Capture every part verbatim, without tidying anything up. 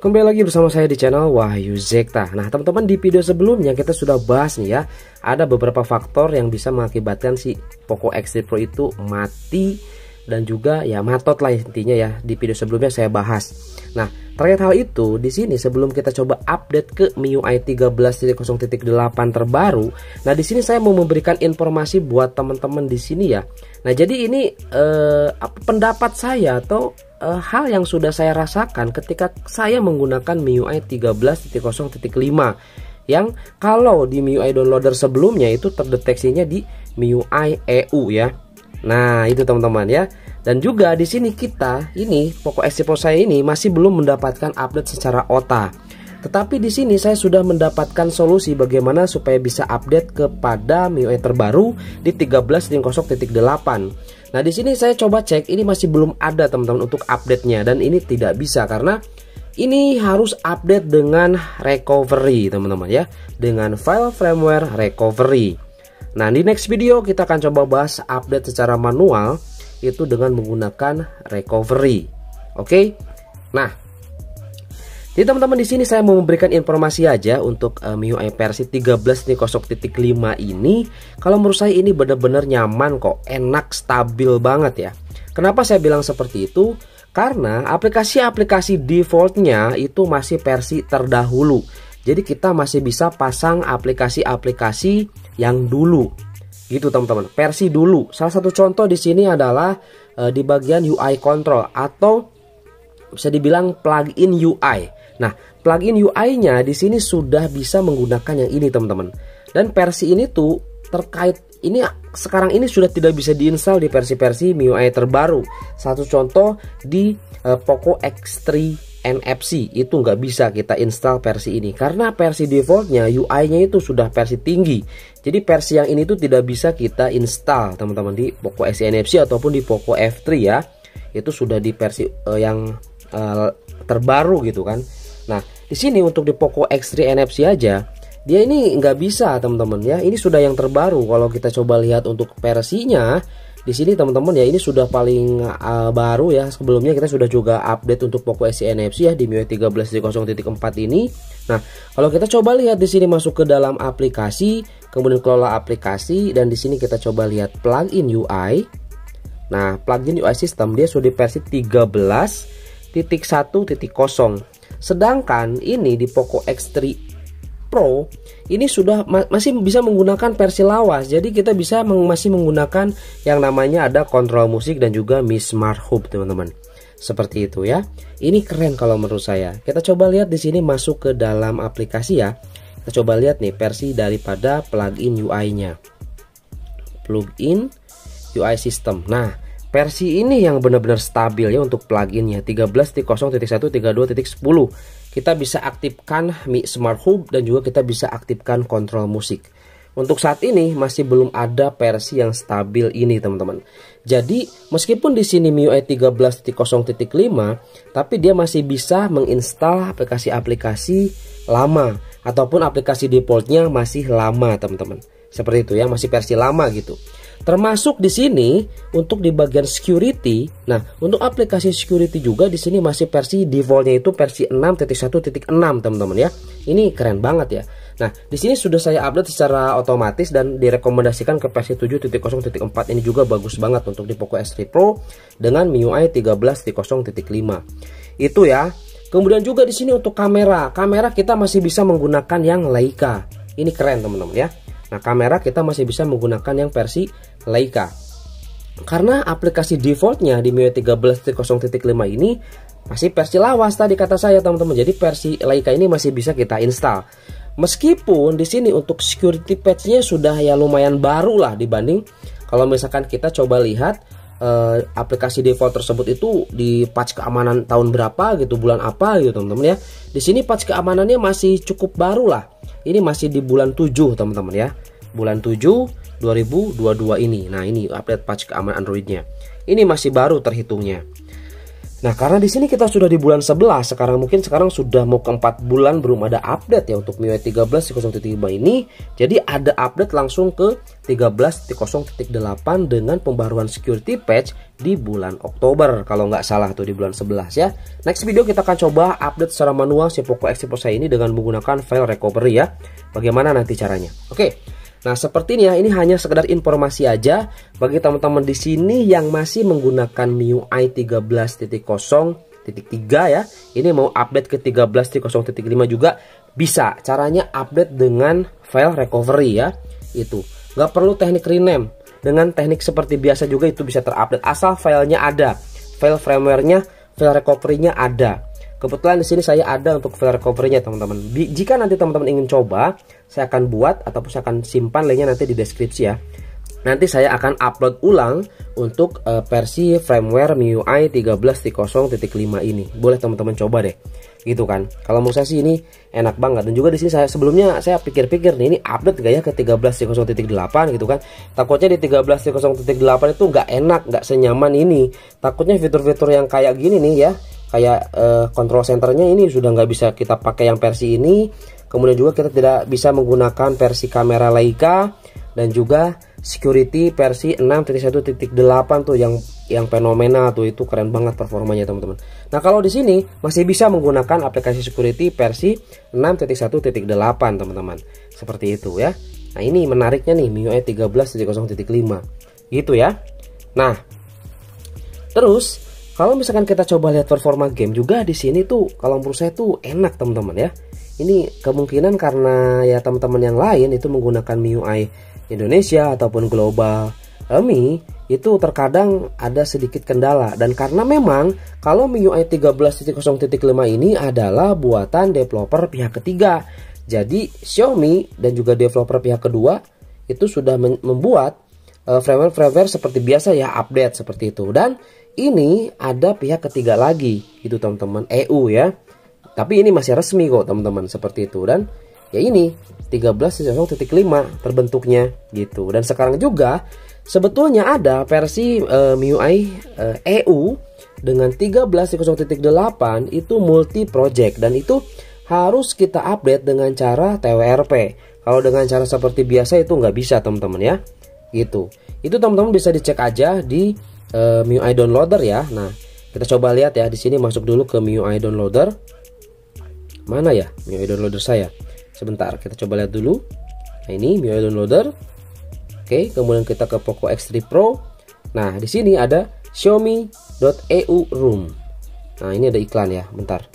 Kembali lagi bersama saya di channel Wahyu Zekta. Nah teman-teman, di video sebelumnya kita sudah bahas nih ya, ada beberapa faktor yang bisa mengakibatkan si Poco X tiga Pro itu mati dan juga ya matot lah intinya ya. Di video sebelumnya saya bahas. Nah terkait hal itu, di sini sebelum kita coba update ke M I U I tiga belas titik nol titik delapan terbaru, nah di sini saya mau memberikan informasi buat teman-teman di sini ya. Nah jadi ini eh, pendapat saya atau Uh, hal yang sudah saya rasakan ketika saya menggunakan M I U I tiga belas titik nol titik lima, yang kalau di M I U I downloader sebelumnya itu terdeteksinya di M I U I E U ya. Nah itu teman-teman ya. Dan juga di sini kita ini Poco X tiga Pro saya ini masih belum mendapatkan update secara O T A. Tetapi di sini saya sudah mendapatkan solusi bagaimana supaya bisa update kepada M I U I terbaru di tiga belas titik nol titik delapan. Nah di sini saya coba cek, ini masih belum ada teman-teman untuk update-nya, dan ini tidak bisa karena ini harus update dengan recovery teman-teman ya, dengan file firmware recovery. Nah di next video kita akan coba bahas update secara manual itu dengan menggunakan recovery. Oke. Nah jadi teman-teman di sini saya mau memberikan informasi aja untuk uh, M I U I versi tiga belas titik nol titik lima ini. Kalau menurut saya ini benar-benar nyaman kok, enak, stabil banget ya. Kenapa saya bilang seperti itu? Karena aplikasi-aplikasi defaultnya itu masih versi terdahulu. Jadi kita masih bisa pasang aplikasi-aplikasi yang dulu. Gitu teman-teman, versi dulu. Salah satu contoh di sini adalah uh, di bagian U I control atau bisa dibilang plugin U I. Nah, plugin U I-nya di sini sudah bisa menggunakan yang ini, teman-teman. Dan versi ini tuh terkait ini sekarang ini sudah tidak bisa diinstal di versi-versi M I U I terbaru. Satu contoh di eh, Poco X tiga N F C itu nggak bisa kita install versi ini karena versi defaultnya U I-nya itu sudah versi tinggi. Jadi versi yang ini tuh tidak bisa kita install, teman-teman, di Poco X tiga N F C ataupun di Poco F tiga ya. Itu sudah di versi eh, yang Uh, terbaru gitu kan. Nah di sini untuk di Poco X tiga N F C aja dia ini nggak bisa teman-teman ya. Ini sudah yang terbaru. Kalau kita coba lihat untuk versinya di sini teman-teman ya, ini sudah paling uh, baru ya. Sebelumnya kita sudah juga update untuk Poco X tiga N F C ya di M I U I tiga belas titik nol titik empat ini. Nah kalau kita coba lihat di sini masuk ke dalam aplikasi, kemudian kelola aplikasi, dan di sini kita coba lihat plugin U I. Nah plugin U I system dia sudah di versi tiga belas titik satu titik nol. Sedangkan ini di Poco X tiga Pro ini sudah ma masih bisa menggunakan versi lawas. Jadi kita bisa meng masih menggunakan yang namanya ada kontrol musik dan juga Mi Smart Home, teman-teman. Seperti itu ya. Ini keren kalau menurut saya. Kita coba lihat di sini masuk ke dalam aplikasi ya. Kita coba lihat nih versi daripada plugin U I-nya. Plugin U I system. Nah, versi ini yang benar-benar stabil ya untuk pluginnya tiga belas titik nol titik satu titik dua titik sepuluh. Kita bisa aktifkan Mi Smart Home dan juga kita bisa aktifkan kontrol musik. Untuk saat ini masih belum ada versi yang stabil ini teman-teman. Jadi meskipun di sini M I U I tiga belas titik nol titik lima, tapi dia masih bisa menginstal aplikasi-aplikasi lama ataupun aplikasi defaultnya masih lama teman-teman. Seperti itu ya, masih versi lama gitu. Termasuk di sini untuk di bagian security. Nah, untuk aplikasi security juga di sini masih versi defaultnya itu versi enam titik satu titik enam, teman-teman ya. Ini keren banget ya. Nah, di sini sudah saya update secara otomatis dan direkomendasikan ke versi tujuh titik nol titik empat ini juga bagus banget untuk di Poco X tiga Pro dengan M I U I tiga belas titik nol titik lima. Itu ya. Kemudian juga di sini untuk kamera. Kamera kita masih bisa menggunakan yang Leica. Ini keren, teman-teman ya. Nah, kamera kita masih bisa menggunakan yang versi Leica. Karena aplikasi defaultnya di M I U I tiga belas titik nol titik lima ini masih versi lawas tadi kata saya teman-teman. Jadi versi Leica ini masih bisa kita install. Meskipun di sini untuk security patch-nya sudah ya lumayan baru lah dibanding kalau misalkan kita coba lihat eh, aplikasi default tersebut itu di patch keamanan tahun berapa gitu, bulan apa gitu teman-teman ya. Di sini patch keamanannya masih cukup baru lah. Ini masih di bulan tujuh teman-teman ya. Bulan tujuh dua ribu dua puluh dua ini. Nah ini update patch keamanan Androidnya. Ini masih baru terhitungnya. Nah, karena di sini kita sudah di bulan sebelas, sekarang mungkin sekarang sudah mau ke empat bulan belum ada update ya untuk M I U I tiga belas titik nol titik tiga ini. Jadi ada update langsung ke tiga belas titik nol titik delapan dengan pembaruan security patch di bulan Oktober kalau nggak salah tuh, di bulan sebelas ya. Next video kita akan coba update secara manual si Poco X tiga Pro ini dengan menggunakan file recovery ya. Bagaimana nanti caranya? Oke. Nah, seperti ini ya, ini hanya sekedar informasi aja bagi teman-teman di sini yang masih menggunakan M I U I tiga belas titik nol titik tiga ya. Ini mau update ke tiga belas titik nol titik lima juga bisa. Caranya update dengan file recovery ya. Itu. Nggak perlu teknik rename. Dengan teknik seperti biasa juga itu bisa terupdate asal filenya ada. File firmware-nya, file recovery-nya ada. Kebetulan di sini saya ada untuk file recovery-nya teman-teman. Jika nanti teman-teman ingin coba, saya akan buat ataupun saya akan simpan linknya nanti di deskripsi ya. Nanti saya akan upload ulang untuk uh, versi firmware M I U I tiga belas titik nol titik lima ini. Boleh teman-teman coba deh. Gitu kan. Kalau menurut saya sih ini enak banget. Dan juga di sini saya sebelumnya saya pikir-pikir nih, ini update gak ya ke tiga belas titik nol titik delapan gitu kan. Takutnya di tiga belas titik nol titik delapan itu nggak enak, nggak senyaman ini. Takutnya fitur-fitur yang kayak gini nih ya, kayak uh, control centernya ini sudah nggak bisa kita pakai yang versi ini, kemudian juga kita tidak bisa menggunakan versi kamera Leica dan juga security versi enam titik satu titik delapan tuh yang yang fenomenal tuh, itu keren banget performanya teman-teman. Nah, kalau di sini masih bisa menggunakan aplikasi security versi enam titik satu titik delapan teman-teman, seperti itu ya. Nah, ini menariknya nih M I U I tiga belas titik nol titik lima gitu ya. Nah, terus kalau misalkan kita coba lihat performa game juga di sini tuh, kalau menurut saya tuh enak teman-teman ya. Ini kemungkinan karena ya teman-teman yang lain itu menggunakan M I U I Indonesia ataupun global Mi, itu terkadang ada sedikit kendala. Dan karena memang kalau M I U I tiga belas titik nol titik lima ini adalah buatan developer pihak ketiga. Jadi Xiaomi dan juga developer pihak kedua itu sudah membuat firmware-firmware seperti biasa ya, update seperti itu. Dan ini ada pihak ketiga lagi gitu teman-teman, E U ya. Tapi ini masih resmi kok teman-teman, seperti itu. Dan ya ini tiga belas titik nol titik lima terbentuknya gitu. Dan sekarang juga sebetulnya ada versi uh, M I U I uh, E U dengan tiga belas titik nol titik delapan itu multi project, dan itu harus kita update dengan cara T W R P. Kalau dengan cara seperti biasa itu nggak bisa teman-teman ya. Gitu. Itu teman-teman bisa dicek aja di uh, M I U I downloader ya. Nah, kita coba lihat ya, di sini masuk dulu ke M I U I downloader. Mana ya M I U I downloader saya? Sebentar, kita coba lihat dulu. Nah, ini M I U I downloader. Oke, kemudian kita ke Poco X tiga Pro. Nah, di sini ada xiaomi.eu room. Nah, ini ada iklan ya, bentar.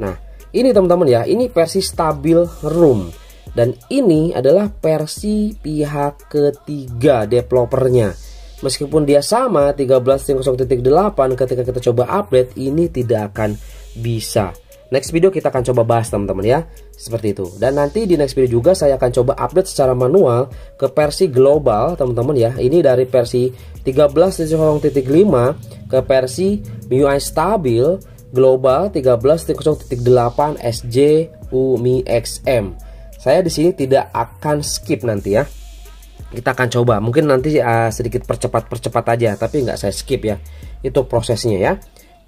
Nah, ini teman-teman ya, ini versi stabil room. Dan ini adalah versi pihak ketiga developernya. Meskipun dia sama tiga belas titik nol titik delapan, ketika kita coba update ini tidak akan bisa. Next video kita akan coba bahas teman-teman ya, seperti itu. Dan nanti di next video juga saya akan coba update secara manual ke versi global teman-teman ya. Ini dari versi tiga belas titik nol titik lima ke versi M I U I stabil global tiga belas titik nol titik delapan S J U M I X M. Saya di sini tidak akan skip nanti ya. Kita akan coba. Mungkin nanti uh, sedikit percepat-percepat aja, tapi nggak saya skip ya. Itu prosesnya ya.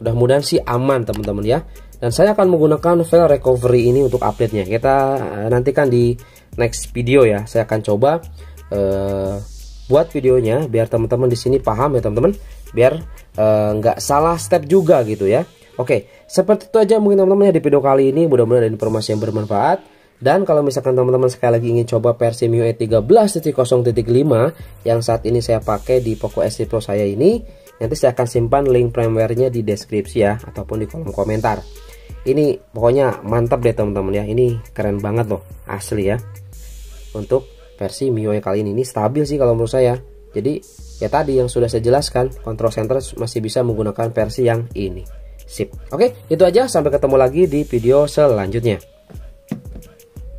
Mudah-mudahan sih aman teman-teman ya. Dan saya akan menggunakan file recovery ini untuk update-nya. Kita uh, nantikan di next video ya. Saya akan coba uh, buat videonya biar teman-teman di sini paham ya teman-teman. Biar uh, nggak salah step juga gitu ya. Oke, seperti itu aja mungkin teman-teman ya di video kali ini. Mudah-mudahan ada informasi yang bermanfaat. Dan kalau misalkan teman-teman sekali lagi ingin coba versi M I U I tiga belas titik nol titik lima yang saat ini saya pakai di Poco X tiga Pro saya ini, nanti saya akan simpan link firmware-nya di deskripsi ya, ataupun di kolom komentar. Ini pokoknya mantap deh teman-teman ya, ini keren banget loh, asli ya. Untuk versi M I U I kali ini, ini stabil sih kalau menurut saya. Jadi ya tadi yang sudah saya jelaskan, control center masih bisa menggunakan versi yang ini. Sip, oke itu aja, sampai ketemu lagi di video selanjutnya.